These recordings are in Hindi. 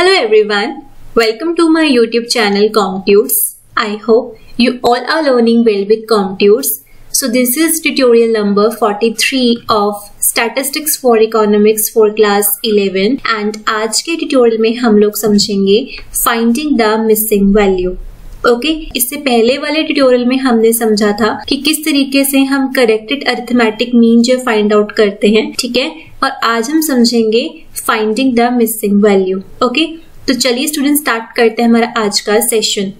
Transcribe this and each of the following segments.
Hello everyone, welcome to my YouTube channel COMMTUTS. I hope you all are learning well with COMMTUTS. So this is tutorial number 43 of Statistics for Economics for class 11 and आज के tutorial में हम लोग समझेंगे finding the missing value. Okay, इससे पहले वाले ट्यूटोरियल में हमने समझा था कि किस तरीके से हम करेक्टेड अरिथमेटिक मीन जो फाइंड आउट करते हैं, ठीक है, और आज हम समझेंगे finding the missing value. Okay, तो चलिए स्टूडेंट स्टार्ट करते हैं हमारा आज का सेशन.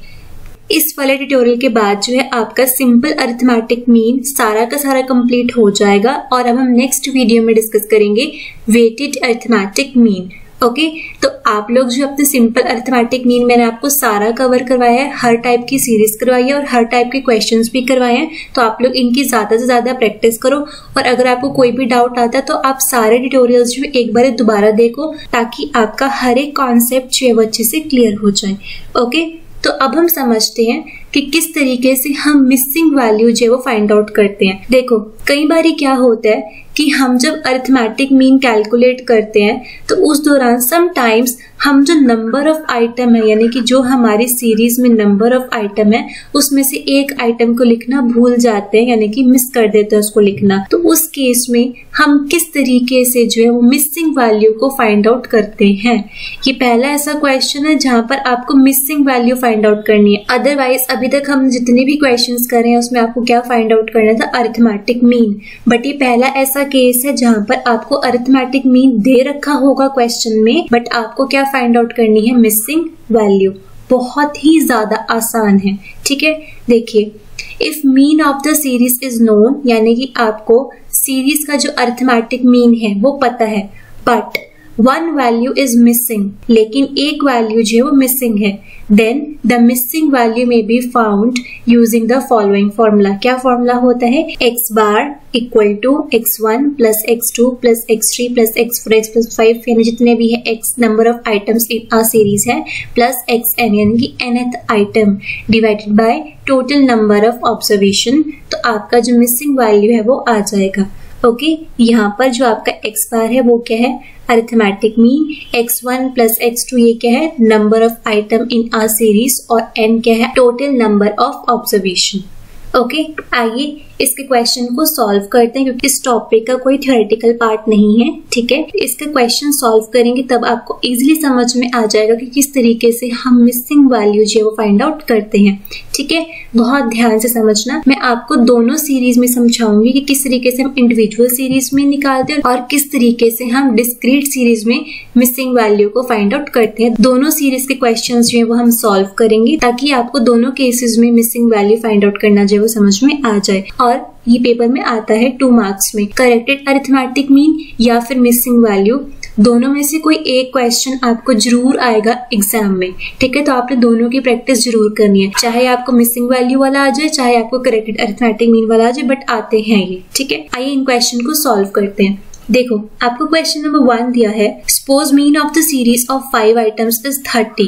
इस वाले ट्यूटोरियल के बाद जो है आपका सिंपल अरिथमेटिक मीन सारा का सारा कंप्लीट हो जाएगा और अब हम नेक्स्ट वीडियो में डिस्कस करेंगे वेटेड अरिथमेटिक मीन. ओके, तो आप लोग जो अपने सिंपल अरिथमेटिक मीन मैंने आपको सारा कवर करवाया है, हर टाइप की सीरीज करवाई है और हर टाइप के क्वेश्चंस भी करवाए हैं, तो आप लोग इनकी ज्यादा से ज्यादा प्रैक्टिस करो. और अगर आपको कोई भी डाउट आता है तो आप सारे ट्यूटोरियल्स जो एक बार दोबारा देखो ताकि आपका हर एक कॉन्सेप्ट जो अच्छे से क्लियर हो जाए. ओके, तो अब हम समझते हैं कि किस तरीके से हम मिसिंग वैल्यू जो है वो फाइंड आउट करते हैं. देखो, कई बारी क्या होता है कि हम जब अरिथमेटिक मीन कैलकुलेट करते हैं तो उस दौरान समटाइम्स हम जो नंबर ऑफ आइटम है, यानी कि जो हमारी सीरीज में नंबर ऑफ आइटम है, उसमें से एक आइटम को लिखना भूल जाते हैं, यानी कि मिस कर देते हैं उसको लिखना. तो उस केस में हम किस तरीके से जो है वो मिसिंग वैल्यू को फाइंड आउट करते हैं. ये पहला ऐसा क्वेश्चन है जहाँ पर आपको मिसिंग वैल्यू फाइंड आउट करनी है. अदरवाइज अभी तक हम जितने भी क्वेश्चंस कर रहे हैं उसमें आपको क्या फाइंड आउट करना था, अरिथमेटिक मीन. बट ये पहला ऐसा केस है जहाँ पर आपको अरिथमेटिक मीन दे रखा होगा क्वेश्चन में, बट आपको क्या फाइंड आउट करनी है, मिसिंग वैल्यू. बहुत ही ज्यादा आसान है, ठीक है. देखिए, if mean of the series is known, यानी कि आपको सीरीज का जो अरिथमेटिक मीन है वो पता है, but one value is missing, लेकिन एक वैल्यू जो है वो मिसिंग है, then the missing value may be found using the following formula. क्या फॉर्मूला होता है, x bar equal to x1 plus x2 plus x3 plus x4 x plus 5, यानी जितने भी है x number of items in a series है, प्लस xn यानी कि nth item, divided by total number of observation. तो आपका जो मिसिंग वैल्यू है वो आ जाएगा. ओके, यहाँ पर जो आपका x बार है वो क्या है, arithmetic mean. x1 plus x2 ये क्या है, number of item in a series, और n क्या है, total number of observation. Okay, आइए इसके क्वेश्चन को सॉल्व करते हैं, क्योंकि इस टॉपिक का कोई थियोरेटिकल पार्ट नहीं है, ठीक है. इसके क्वेश्चन सॉल्व करेंगे तब आपको इजीली समझ में आ जाएगा कि किस तरीके से हम मिसिंग वैल्यू जो है वो फाइंड आउट करते हैं, ठीक है. बहुत ध्यान से समझना, मैं आपको दोनों सीरीज में समझाऊंगी कि किस तरीके से हम इंडिविजुअल सीरीज में निकालते हैं और किस तरीके से हम डिस्क्रीट सीरीज में मिसिंग वैल्यू को फाइंड आउट करते हैं. दोनों सीरीज के क्वेश्चन जो है वो हम सॉल्व करेंगे ताकि आपको दोनों केसेज में मिसिंग वैल्यू फाइंड आउट करना जो है वो समझ में आ जाए. और ये पेपर में आता है 2 मार्क्स में. करेक्टेड अरिथमेटिक मीन या फिर मिसिंग वैल्यू, दोनों में से कोई एक क्वेश्चन आपको जरूर आएगा एग्जाम में, ठीक है. तो आपने दोनों की प्रैक्टिस जरूर करनी है, चाहे आपको मिसिंग वैल्यू वाला आ जाए, चाहे आपको करेक्टेड अरिथमेटिक मीन वाला आ जाए, बट आते हैं ये, ठीक है. आइए इन क्वेश्चन को सॉल्व करते हैं. देखो, आपको क्वेश्चन नंबर 1 दिया है, suppose mean of the series of 5 items is 30,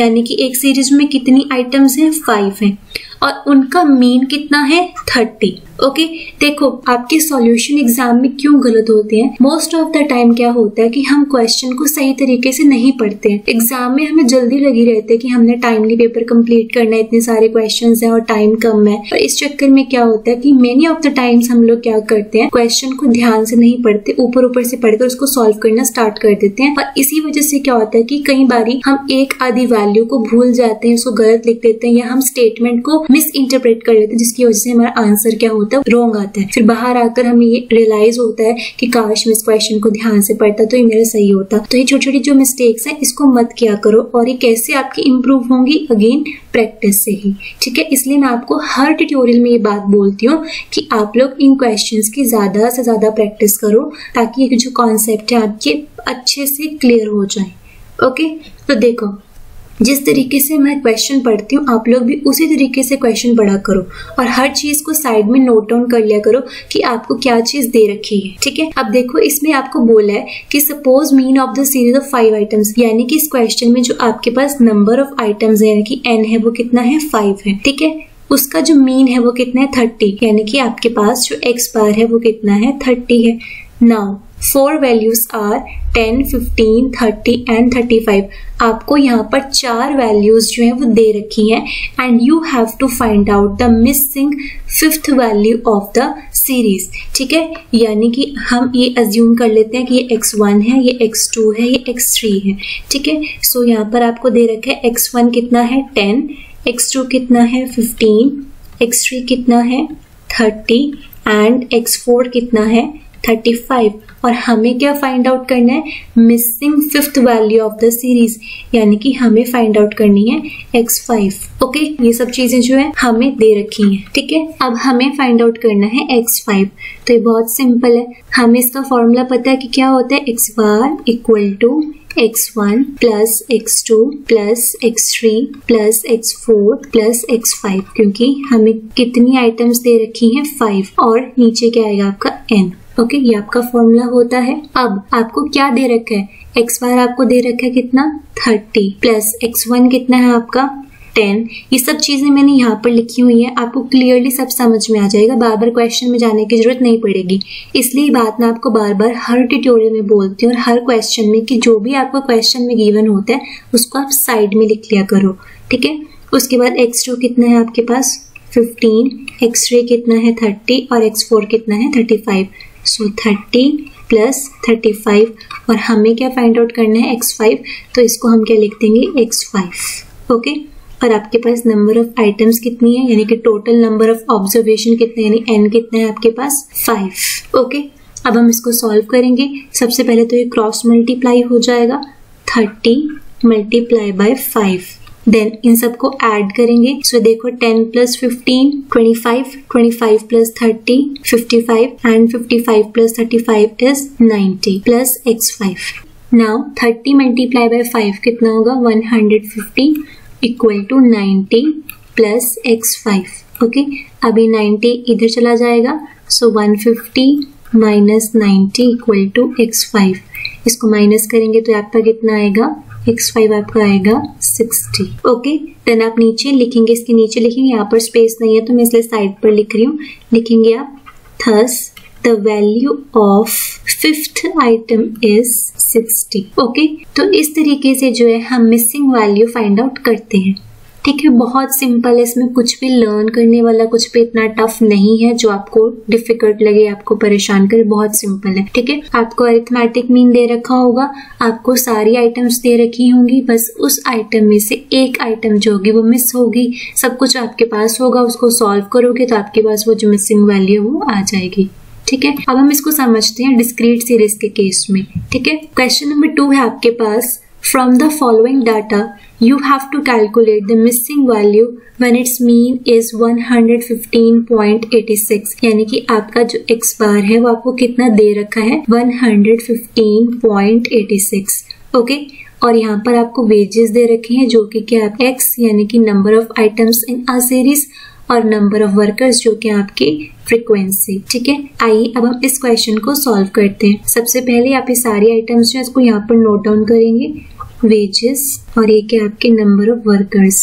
यानी कि एक सीरीज में कितनी आइटम्स हैं, 5 हैं, और उनका मीन कितना है, 30. ओके, देखो आपके सॉल्यूशन एग्जाम में क्यों गलत होते हैं. मोस्ट ऑफ द टाइम क्या होता है कि हम क्वेश्चन को सही तरीके से नहीं पढ़ते हैं. एग्जाम में हमें जल्दी लगी रहती है कि हमने टाइमली पेपर कंप्लीट करना है, इतने सारे क्वेश्चंस हैं और टाइम कम है, और इस चक्कर में क्या होता है कि मेनी ऑफ द टाइम्स हम लोग क्या करते हैं, क्वेश्चन को ध्यान से नहीं पढ़ते, ऊपर ऊपर से पढ़कर उसको सॉल्व करना स्टार्ट कर देते हैं. और इसी वजह से क्या होता है कि कई बारी हम एक आधी वैल्यू को भूल जाते हैं, उसको गलत लिख देते हैं, या हम स्टेटमेंट को मिस इंटरप्रेट कर लेते हैं, जिसकी वजह से हमारा आंसर क्या होता है, रॉन्ग आता है. फिर बाहर आकर हमें ये रियलाइज होता है कि काश मैं इस क्वेश्चन को ध्यान से पढ़ता तो ये मेरा सही होता. तो ये छोटी छोटी जो मिस्टेक्स हैं इसको मत किया करो, और ये कैसे आपकी इम्प्रूव होंगी, अगेन प्रैक्टिस से ही, ठीक है. इसलिए मैं आपको हर ट्यूटोरियल में ये बात बोलती हूँ कि आप लोग इन क्वेश्चन की ज्यादा से ज्यादा प्रैक्टिस करो ताकि ये जो कॉन्सेप्ट है आपके अच्छे से क्लियर हो जाए. ओके, तो देखो, जिस तरीके से मैं क्वेश्चन पढ़ती हूँ आप लोग भी उसी तरीके से क्वेश्चन पढ़ा करो, और हर चीज को साइड में नोट डाउन कर लिया करो कि आपको क्या चीज दे रखी है, ठीक है. अब देखो, इसमें आपको बोला है कि suppose mean of the series of 5 items, यानी कि इस क्वेश्चन में जो आपके पास नंबर ऑफ आइटम्स है, यानी कि n है, वो कितना है, 5 है, ठीक है. उसका जो मीन है वो कितना है, 30, यानी कि आपके पास जो x बार है वो कितना है, 30 है. Now four values are 10, 15, 30 and 35। आपको यहाँ पर चार वैल्यूज जो है वो दे रखी हैं and you have to find out the missing fifth value of the series. ठीक है, यानी कि हम ये अज्यूम कर लेते हैं कि ये x1 है, ये x2 है, ये x3 है। ठीक है, सो यहाँ पर आपको दे रखा है x1 कितना है 10, x2 कितना है 15, x3 कितना है 30 एंड x4 कितना है 35। और हमें क्या फाइंड आउट करना है? Missing fifth value of the series, यानी कि हमें फाइंड आउट करनी है x5। ओके, ये सब चीजें जो है हमें दे रखी हैं। ठीक है, अब हमें फाइंड आउट करना है x5। तो ये बहुत सिंपल है, हमें इसका फॉर्मूला पता है कि क्या होता है, x bar equal to x1 plus x2 plus x3 plus x4 plus x5, क्योंकि हमें कितनी आइटम्स दे रखी हैं 5, और नीचे क्या आएगा आपका n। ओके, ये आपका फॉर्मूला होता है। अब आपको क्या दे रखा है, x बार आपको दे रखा है कितना 30 प्लस x1 कितना है आपका 10। ये सब चीजें मैंने यहाँ पर लिखी हुई है, आपको क्लियरली सब समझ में आ जाएगा, बार बार क्वेश्चन में जाने की जरूरत नहीं पड़ेगी। इसलिए बात मैं आपको बार बार हर ट्यूटोरियल में बोलती हूँ और हर क्वेश्चन में, कि जो भी आपको क्वेश्चन में गिवन होता है उसको आप साइड में लिख लिया करो। ठीक है, उसके बाद x2 कितना है आपके पास 15, x3 कितना है 30 और x4 कितना है 35। सो 30 प्लस 35 और हमें क्या फाइंड आउट करना है x5, तो इसको हम क्या लिख देंगे x5। ओके, और आपके पास नंबर ऑफ आइटम्स कितनी है, यानी कि टोटल नंबर ऑफ ऑब्जर्वेशन कितने, यानी n कितना है आपके पास 5। ओके, अब हम इसको सॉल्व करेंगे। सबसे पहले तो ये क्रॉस मल्टीप्लाई हो जाएगा, 30 मल्टीप्लाई बाय 5, देन इन सबको ऐड करेंगे। सो देखो 10 plus 15 25, 25 plus 30 55 and 55 plus 35 is 90 plus x5। Now 30 multiply by 5 कितना होगा 150 equal to 90 plus x5। Okay, अभी 90 इधर चला जाएगा, सो 150 माइनस 90 इक्वल टू x5। इसको माइनस करेंगे तो आपका कितना आएगा x5 आपका आएगा 60। ओके, देन आप नीचे लिखेंगे, इसके नीचे लिखेंगे, यहाँ पर स्पेस नहीं है तो मैं इसलिए साइड पर लिख रही हूँ, लिखेंगे आप thus the value of fifth item is 60। Okay, तो इस तरीके से जो है हम मिसिंग वैल्यू फाइंड आउट करते हैं। ठीक है, बहुत सिंपल है, इसमें कुछ भी लर्न करने वाला, कुछ भी इतना टफ नहीं है जो आपको डिफिकल्ट लगे, आपको परेशान करे, बहुत सिंपल है। ठीक है, आपको अरिथमेटिक मीन दे रखा होगा, आपको सारी आइटम्स दे रखी होंगी, बस उस आइटम में से एक आइटम जो होगी वो मिस होगी, सब कुछ आपके पास होगा, उसको सॉल्व करोगे तो आपके पास वो जो मिसिंग वैल्यू है वो आ जाएगी। ठीक है, अब हम इसको समझते हैं डिस्क्रीट सीरीज के केस में। ठीक है, क्वेश्चन नंबर 2 है आपके पास, From the following data, you have to calculate the missing value when its mean is 115.86। यानी कि आपका जो x बार है वो आपको कितना दे रखा है 115.86। ओके, और यहाँ पर आपको वेजेस दे रखे हैं जो कि क्या आप x यानी कि number of items in a series और नंबर ऑफ वर्कर्स जो कि आपकी फ्रीक्वेंसी। ठीक है, आइए अब हम इस क्वेश्चन को सॉल्व करते हैं। सबसे पहले आप ये सारी आइटम्स जो है इसको यहाँ पर नोट डाउन करेंगे, वेजेस और ये क्या आपके नंबर ऑफ वर्कर्स।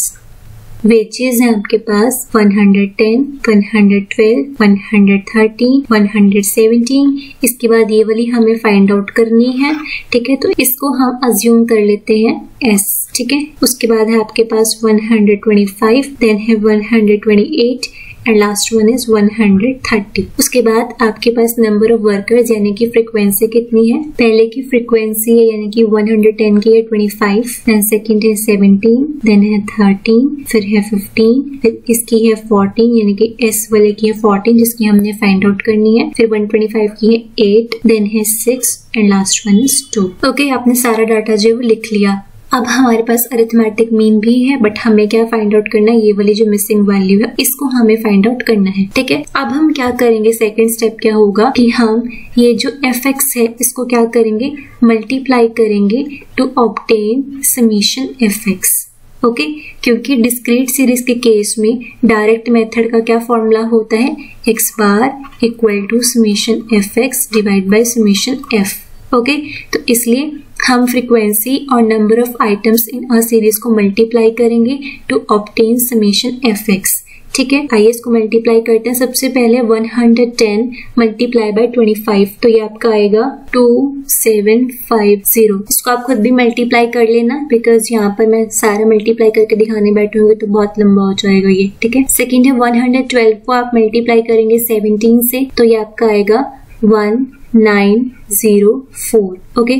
वेजेस हैं आपके पास 110, 112, 113, 117। इसके बाद ये वाली हमें फाइंड आउट करनी है। ठीक है, तो इसको हम अज्यूम कर लेते हैं s। ठीक है, उसके बाद है आपके पास 125, देन है 128 एंड लास्ट वन इज 130। उसके बाद आपके पास नंबर ऑफ वर्कर्स यानी कि फ्रीक्वेंसी कितनी है, पहले की फ्रीक्वेंसी है यानी कि 110 की है 25, देन सेकंड है 17, देन है 13, फिर है 15, फिर इसकी है 14 यानी कि एस वाले की है 14 जिसकी हमने फाइंड आउट करनी है, फिर 125 की है 8, देन है 6 and last one is 2। Okay, आपने सारा डाटा जो लिख लिया। अब हमारे पास अरिथमेटिक मीन भी है, बट हमें क्या फाइंड आउट करना है, ये वाली जो मिसिंग वैल्यू है इसको हमें फाइंड आउट करना है। ठीक है, अब हम क्या करेंगे, सेकंड स्टेप क्या होगा कि हम ये जो fx है इसको क्या करेंगे, मल्टीप्लाई करेंगे to obtain summation fx। Okay, क्योंकि डिस्क्रीट सीरीज के केस में डायरेक्ट मेथड का क्या फॉर्मूला होता है, x bar equal to summation fx divide by summation f। Okay, तो इसलिए हम फ्रीक्वेंसी और number of items in a series को मल्टीप्लाई करेंगे टू ऑब्टेन समेशन fx। ठीक है, आइए इसको मल्टीप्लाई करते हैं। सबसे पहले 110 मल्टीप्लाई बाय 25 तो ये आपका आएगा 2750। इसको आप खुद भी मल्टीप्लाई कर लेना, बिकॉज यहाँ पर मैं सारा मल्टीप्लाई करके दिखाने बैठूंगी तो बहुत लंबा हो जाएगा ये। ठीक है, सेकेंड है 112 को आप मल्टीप्लाई करेंगे 17 से तो ये आपका आएगा 1904। ओके,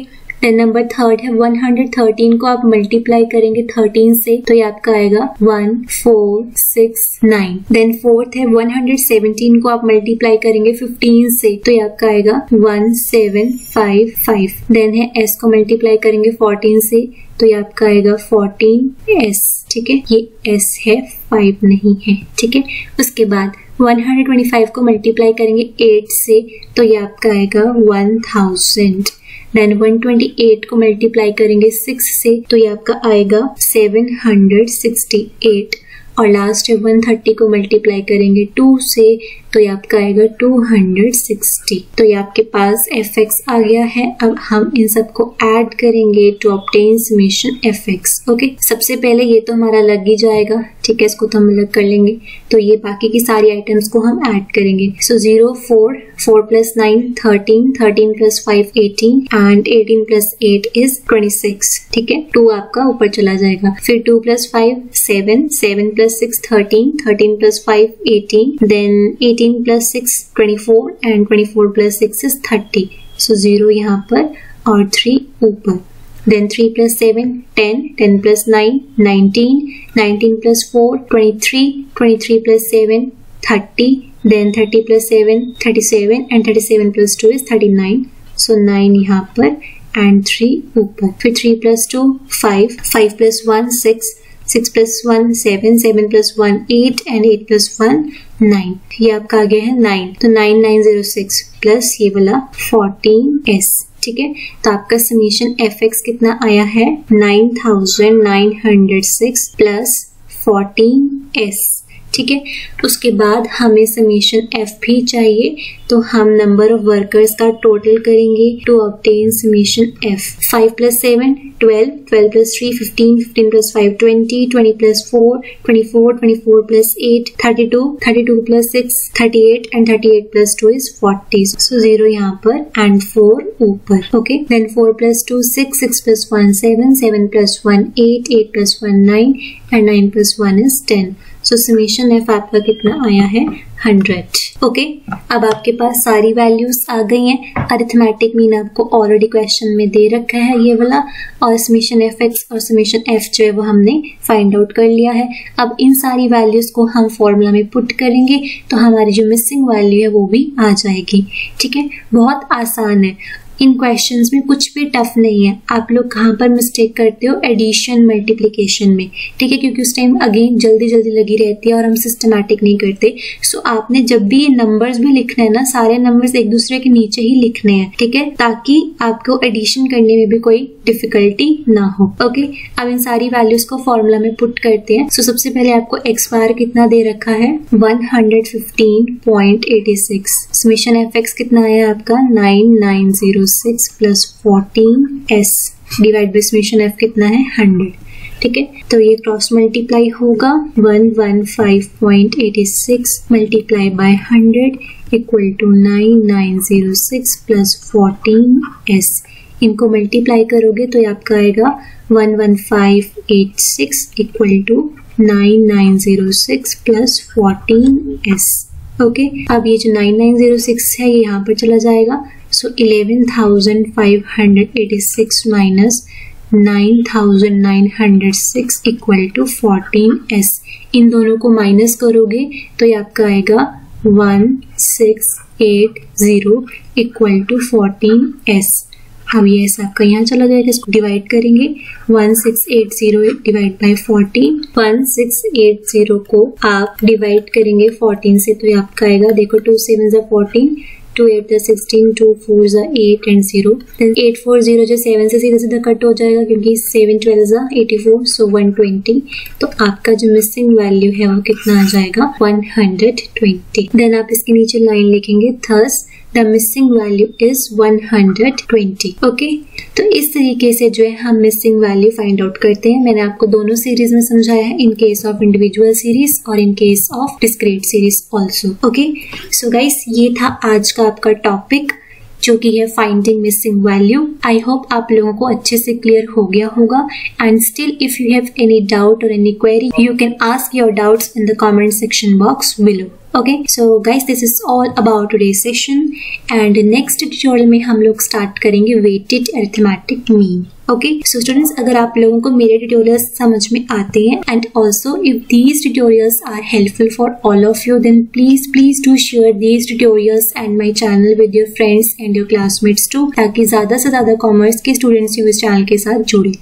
नंबर थर्ड है 113 को आप मल्टीप्लाई करेंगे 13 से तो ये आपका आएगा 1469। देन फोर्थ है 117 को आप मल्टीप्लाई करेंगे 15 से तो ये आपका आएगा 1755। देन है s को मल्टीप्लाई करेंगे 14 से तो ये आपका आएगा 14s। ठीक है, ये s है 5 नहीं है। ठीक है, उसके बाद 125 को मल्टीप्लाई करेंगे 8 से तो ये आपका आएगा 1000। देन 128 को मल्टीप्लाई करेंगे 6 से तो ये आपका आएगा 768। और लास्ट है 130 को मल्टीप्लाई करेंगे 2 से तो ये आपका आएगा 260। तो ये आपके पास fx आ गया है। अब हम इन सबको ऐड करेंगे to obtain summation fx। Okay, सबसे पहले ये तो हमारा लग ही जाएगा। ठीक है, इसको तो हम अलग कर लेंगे। तो ये बाकी की सारी आइटम्स को हम ऐड करेंगे। So 0 4 4 + 9 13 13 + 5 18 and 18 + 8 is 26। ठीक है, 2 आपका ऊपर चला जाएगा। फिर 2 + 5 7 7 + 6 13 13 + 5 18 देन 18 + 6 24 एंड 24 + 6 इज 30। सो 0 यहाँ पर और 3 ऊपर। Then 3 + 7 10 10 + 9 19 19 + 4 23 23 + 7 30 then 30 + 7 37 and 37 + 2 is 39। So 9 यहाँ पर एंड 3 ऊपर। फिर 3 + 2 5 5 + 1 6 6 + 1 7 7 + 1 8 एंड 8 + 1 9। ये आपका आ गया है 9। तो 9906 प्लस ये वाला 14s। ठीक है, तो आपका समेशन fx कितना आया है 9906 प्लस 14s। ठीक है, उसके बाद हमें समेशन f भी चाहिए तो हम नंबर ऑफ वर्कर्स का टोटल करेंगे to obtain summation f। 5 + 7 12 12 + 3 15 15 + 5 20 20 + 4 24 24 + 8 32 + 6 38 and 38 + 2 is 40। So 0 यहाँ पर एंड 4 ऊपर। Okay, then 4 + 2 6 6 + 1 7 7 + 1 8 8 + 1 9 and 9 + 1 is 10। So summation f आपका कितना आया है 100। ओके, अब आपके पास सारी वैल्यूज आ गई हैं। अरिथमेटिक मीन आपको ऑलरेडी क्वेश्चन में दे रखा है ये वाला, और समेशन fx और समेशन f जो है वो हमने फाइंड आउट कर लिया है। अब इन सारी वैल्यूज को हम फॉर्मूला में पुट करेंगे तो हमारी जो मिसिंग वैल्यू है वो भी आ जाएगी। ठीक है, बहुत आसान है। इन क्वेश्चंस में कुछ भी टफ नहीं है। आप लोग कहाँ पर मिस्टेक करते हो? एडिशन मल्टीप्लिकेशन में। ठीक है, क्योंकि उस टाइम अगेन जल्दी जल्दी लगी रहती है और हम सिस्टमैटिक नहीं करते। सो आपने जब भी ये नंबर्स भी लिखना है ना, सारे नंबर्स एक दूसरे के नीचे ही लिखने हैं। ठीक है, ताकि आपको एडिशन करने में भी कोई डिफिकल्टी ना हो। ओके, अब इन सारी वैल्यूज को फॉर्मूला में पुट करते हैं। सो सबसे पहले आपको एक्स बार कितना दे रखा है 115.86। समेशन एफएक्स कितना आया आपका 9906 plus 14s divide by summation f कितना है 100। ठीक है, तो ये क्रॉस मल्टीप्लाई होगा 115.86 multiply by 100 equal to 9906 plus 14s। इनको मल्टीप्लाई करोगे तो ये आपका आएगा 11586 equal to 9906 plus 14s। Okay, अब ये जो 9906 है ये यहाँ पर चला जाएगा। So 11,586 minus 9,906 equal to 14s। इन दोनों को माइनस करोगे तो ये आपका आएगा 1680 इक्वल टू 14s। अब ये ऐसा आपका यहाँ चला जाएगा। इसको डिवाइड करेंगे 1680 डिवाइड बाय 14। 1680 को आप डिवाइड करेंगे 14 से तो ये आपका आएगा, देखो 2 7 14 2 8 16 2 4 8 एंड 0 8 4 0 जो 7 से सीधा सीधा कट हो जाएगा क्योंकि 7 12 84 सो 120। तो आपका जो मिसिंग वैल्यू है वो कितना आ जाएगा 120। देन आप इसके नीचे लाइन लिखेंगे thus the missing value is 120. Okay, तो इस तरीके से जो है हम मिसिंग वैल्यू फाइंड आउट करते हैं. मैंने आपको दोनों सीरीज में समझाया है, in case of individual series और in case of discrete series also. Okay, so guys ये था आज का आपका टॉपिक जो कि है finding missing value. I hope आप लोगों को अच्छे से क्लियर हो गया होगा. And still if you have any doubt और any query you can ask your doubts in the comment section box below. Okay, so guys this is all about today session. And next tutorial में हम लोग स्टार्ट करेंगे weighted arithmetic mean. Okay, so students अगर आप लोगों को मेरे ट्यूटोरियल्स समझ में आते हैं and also if these tutorials are helpful for all of you then please do share these tutorials and my channel with your friends and your classmates too, ताकि ज्यादा से ज्यादा कॉमर्स के स्टूडेंट्स इस चैनल के साथ जुड़े.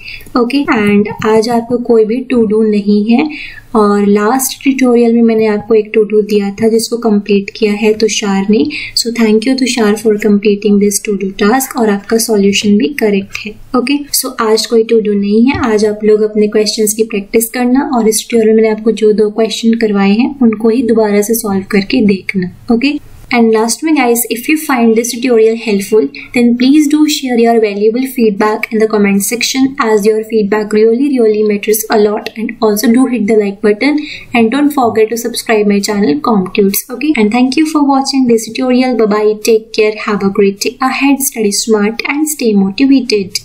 ओके, एंड आज आपको कोई भी टू डू नहीं है और लास्ट ट्यूटोरियल में मैंने आपको एक टू डू दिया था जिसको कंप्लीट किया है तुषार ने. So thank you Tushar for completing this to do task और आपका सॉल्यूशन भी करेक्ट है. ओके, सो आज कोई टू डू नहीं है. आज आप लोग अपने क्वेश्चंस की प्रैक्टिस करना और इस ट्यूटोरियल में मैंने आपको जो 2 क्वेश्चन करवाए हैं उनको ही दोबारा से सॉल्व करके देखना. Okay, and last me guys, if you find this tutorial helpful then please do share your valuable feedback in the comment section, as your feedback really matters a lot. And also do hit the like button and don't forget to subscribe my channel COMMTUTS. Okay, and thank you for watching this tutorial. Bye bye, take care, have a great day ahead, study smart and stay motivated.